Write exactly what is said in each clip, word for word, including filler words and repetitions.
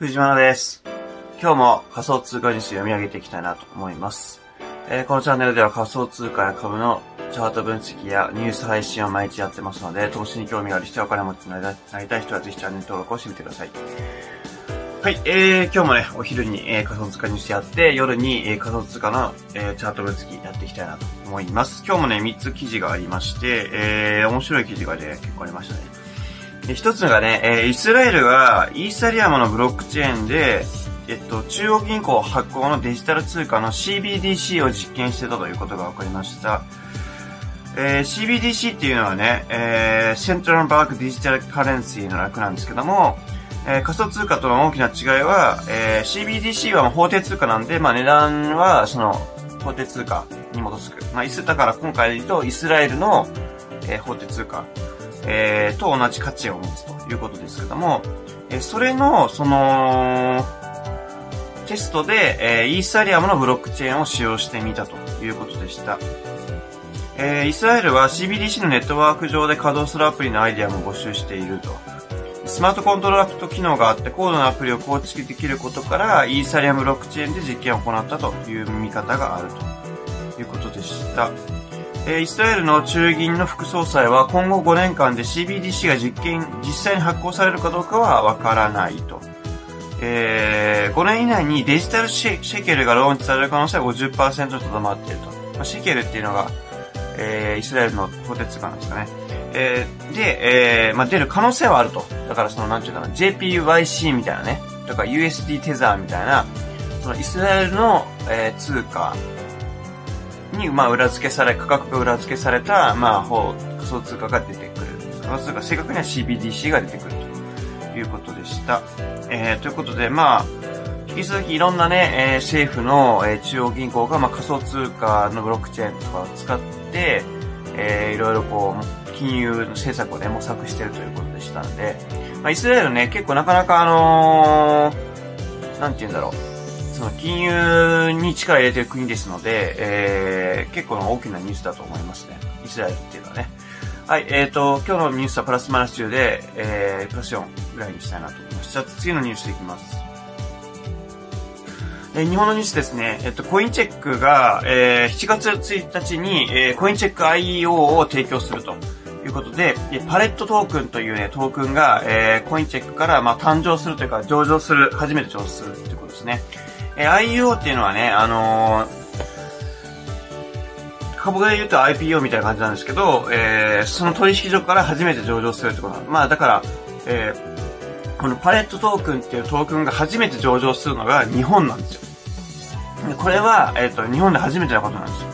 藤間です。今日も仮想通貨ニュース読み上げていきたいなと思います。えー、このチャンネルでは仮想通貨や株のチャート分析やニュース配信を毎日やってますので、投資に興味がある人やお金持ちになりたい人はぜひチャンネル登録をしてみてください。はい、えー、今日もね、お昼に、えー、仮想通貨ニュースやって、夜に、えー、仮想通貨の、えー、チャート分析やっていきたいなと思います。今日もね、みっつ記事がありまして、えー、面白い記事がね、結構ありましたね。で、一つがね、えー、イスラエルがイーサリアムのブロックチェーンで、えっと、中央銀行発行のデジタル通貨の シービーディーシー を実験してたということが分かりました。えー、シービーディーシー っていうのはね、えー、Central Bank Digital Currency の略なんですけども、えー、仮想通貨との大きな違いは、えー、シービーディーシー は法定通貨なんで、まあ値段はその法定通貨に基づく。まあイス、だから今回で言うとイスラエルの、えー、法定通貨。えー、と同じ価値を持つということですけども、えー、それの、その、テストで、えー、イーサリアムのブロックチェーンを使用してみたということでした。えー、イスラエルは シービーディーシー のネットワーク上で稼働するアプリのアイデアも募集していると。スマートコントラクト機能があって高度なアプリを構築できることから、イーサリアムブロックチェーンで実験を行ったという見方があるということでした。イスラエルの中銀の副総裁は今後ごねんかんで シービーディーシー が実験、実際に発行されるかどうかはわからないと。えー、ごねんいないにデジタルシェケルがローンチされる可能性は ごじゅっパーセント とどまっていると。まあ、シェケルっていうのが、えー、イスラエルの法定通貨なんですかね。えー、で、えー、まあ、出る可能性はあると。だからその、なんていうかな、ジェーピーワイシー みたいなね、とか ユーエスディー テザーみたいな、そのイスラエルの、えー、通貨、に、まあ、裏付けされ、価格が裏付けされた、まあ、ほう、仮想通貨が出てくる。仮想通貨、正確には シービーディーシー が出てくるということでした。えー、ということで、まあ、引き続きいろんなね、えー、政府の、えー、中央銀行が、まあ、仮想通貨のブロックチェーンとかを使って、えー、いろいろこう、金融の政策をね、模索しているということでしたので、まあ、イスラエルね、結構なかなかあのー、なんて言うんだろう。その金融に力を入れている国ですので、えー、結構大きなニュースだと思いますね。イスラエルっていうのはね。はい、えーと、今日のニュースはプラスマイナス中で、えー、プラスよんぐらいにしたいなと思います。じゃあ次のニュースいきます。え、日本のニュースですね。えっと、コインチェックが、えー、しちがつついたちに、えー、コインチェック アイイーオー を提供するということで、パレットトークンというね、トークンが、えー、コインチェックから、まあ、誕生するというか、上場する、初めて上場するということですね。え、アイイーオー っていうのはね、あのー、株で言うと アイピーオー みたいな感じなんですけど、えー、その取引所から初めて上場するってことなんです。まあだから、えー、このパレットトークンっていうトークンが初めて上場するのが日本なんですよ。でこれは、えっと、日本で初めてのことなんですよ。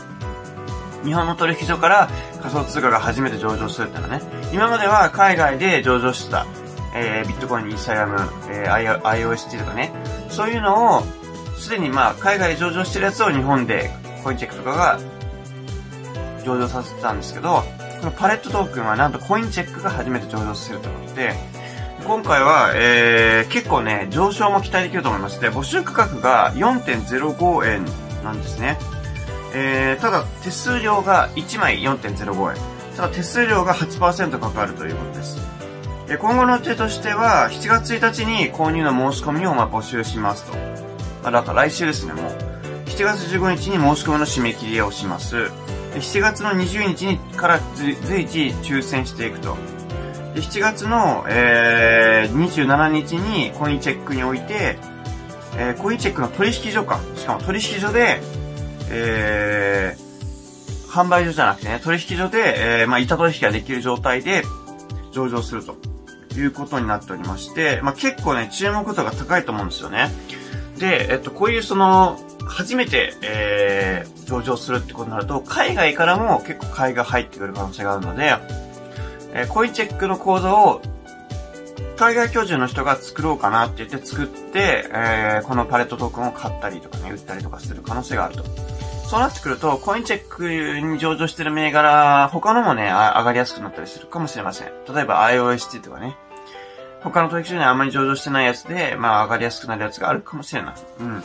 日本の取引所から仮想通貨が初めて上場するっていうのはね、今までは海外で上場してた、えー、ビットコイン、イーサリアム、えー、アイオーエスティー とかね、そういうのを、すでにまあ海外で上場してるやつを日本でコインチェックとかが上場させてたんですけど、このパレットトークンはなんとコインチェックが初めて上場するということで、今回は、えー、結構ね、上昇も期待できると思います。で、募集価格が よんてんぜろごえんなんですね。えー、ただ手数料がいちまい よんてんぜろご 円。ただ手数料が はちパーセント かかるということです。で、今後の予定としてはしちがつついたちに購入の申し込みをまあ募集しますと。だから来週ですね、もう。しちがつじゅうごにちに申し込みの締め切りをします。しちがつのにじゅうにちから随時抽選していくと。しちがつのにじゅうしちにちにコインチェックにおいて、えー、コインチェックの取引所か。しかも取引所で、えー、販売所じゃなくてね、取引所で、えー、まあ、板取引ができる状態で上場するということになっておりまして、まあ、結構ね、注目度が高いと思うんですよね。で、えっと、こういうその、初めて、えー、上場するってことになると、海外からも結構買いが入ってくる可能性があるので、えー、コインチェックの口座を、海外居住の人が作ろうかなって言って作って、えー、このパレットトークンを買ったりとかね、売ったりとかする可能性があると。そうなってくると、コインチェックに上場してる銘柄、他のもね、上がりやすくなったりするかもしれません。例えば アイオーエスティー とかね。他の取引所にあんまり上場してないやつで、まあ上がりやすくなるやつがあるかもしれない。うん。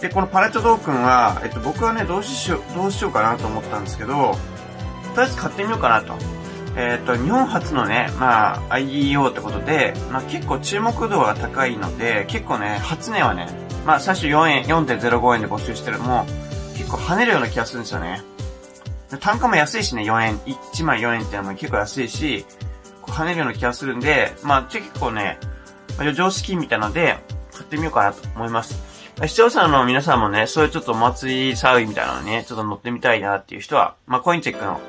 で、このパレットトークンは、えっと僕はね、どうしよう、どうしようかなと思ったんですけど、とりあえず買ってみようかなと。えっと、日本初のね、まあ、アイイーオー ってことで、まあ結構注目度が高いので、結構ね、初値はね、まあ最初よんえん、よんてんぜろごえんで募集してるのも、結構跳ねるような気がするんですよね。単価も安いしね、よえん、いちまいよえんってのも結構安いし、こう跳ねるような気がするんで、まあ結構ね、常識みたいなので、買ってみようかなと思います。視聴者の皆さんもね、そういうちょっとお祭り騒ぎみたいなのにね、ちょっと乗ってみたいなっていう人は、まあコインチェックの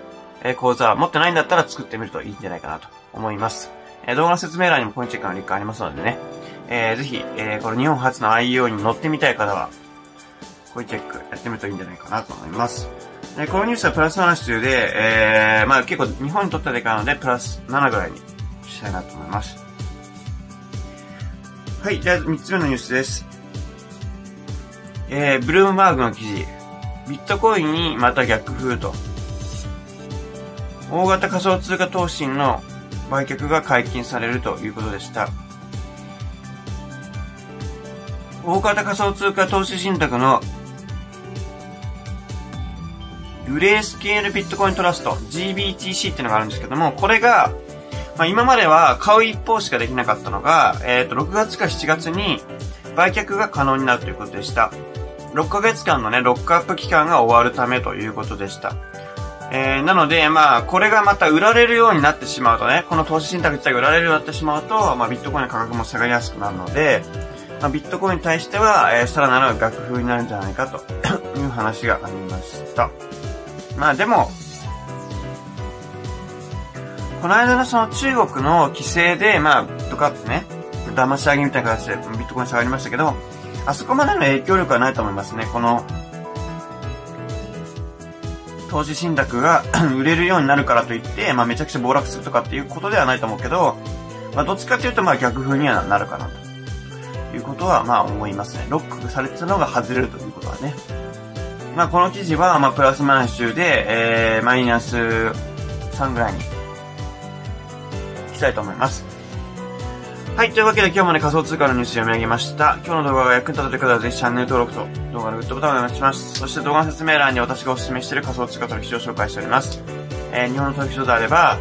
講座持ってないんだったら作ってみるといいんじゃないかなと思います。動画の説明欄にもコインチェックのリンクありますのでね、えー、ぜひ、えー、この日本初の アイイーオー に乗ってみたい方は、コインチェックやってみるといいんじゃないかなと思います。でこのニュースはプラスなな週で、えー、まあ結構日本にとってはでかいので、プラスななぐらいにしたいなと思います。はい、じゃあみっつめのニュースです。えー、ブルームバーグの記事。ビットコインにまた逆風と。大型仮想通貨投資の売却が解禁されるということでした。大型仮想通貨投資信託のグレースケールビットコイントラスト ジービーティーシー っていうのがあるんですけども、これが、まあ、今までは買う一方しかできなかったのが、えっと、ろくがつかしちがつに売却が可能になるということでした。ろっかげつかんのね、ロックアップ期間が終わるためということでした。えー、なので、まあ、これがまた売られるようになってしまうとね、この投資信託自体が売られるようになってしまうと、まあ、ビットコインの価格も下がりやすくなるので、まあ、ビットコインに対しては、えー、さらなる逆風になるんじゃないかという話がありました。まあ、でも、この間のその中国の規制で、まあ、ドカッとね、騙し上げみたいな形でビットコイン下がりましたけど、あそこまでの影響力はないと思いますね。この、投資信託が売れるようになるからといって、まあめちゃくちゃ暴落するとかっていうことではないと思うけど、まあどっちかっていうとまあ逆風にはなるかなということはまあ思いますね。ロックされてたのが外れるということはね。まあこの記事はまあプラスマイナス中で、えー、マイナスさんぐらいにしたいと思います。はい、というわけで今日もね仮想通貨のニュースを読み上げました。今日の動画が役に立ててください。ぜひチャンネル登録と動画のグッドボタンをお願いします。そして動画の説明欄に私がお勧めしている仮想通貨取引所を紹介しております。えー、日本の取引所であれば、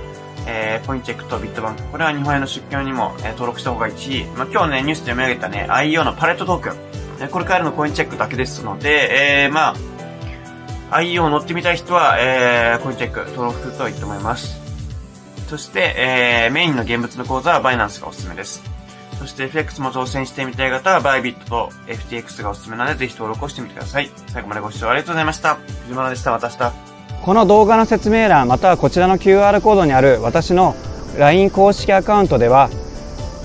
えー、コインチェックとビットバンク。これは日本への出張にも、えー、登録した方がいいし、まあ、今日ねニュースで読み上げたね アイイーオー のパレットトークン、えー。これからのコインチェックだけですので、えー、まあ アイイーオー 乗ってみたい人は、えー、コインチェック登録するといいと思います。そして、えー、メインの現物の口座はバイナンスがおすすめです。そして エフティーエックス も挑戦してみたい方はバイビットと エフティーエックス がおすすめなのでぜひ登録をしてみてください。最後までご視聴ありがとうございました。藤原でした。また明日。この動画の説明欄またはこちらの キューアール コードにある私の ライン 公式アカウントでは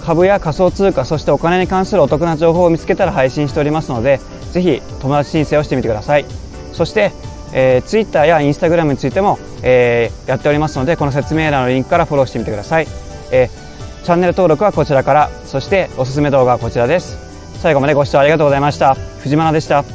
株や仮想通貨、そしてお金に関するお得な情報を見つけたら配信しておりますのでぜひ友達申請をしてみてください。そしてえー、Twitter や Instagram についても、えー、やっておりますのでこの説明欄のリンクからフォローしてみてください、えー、チャンネル登録はこちらからそしておすすめ動画はこちらです。最後までご視聴ありがとうございました。藤学でした。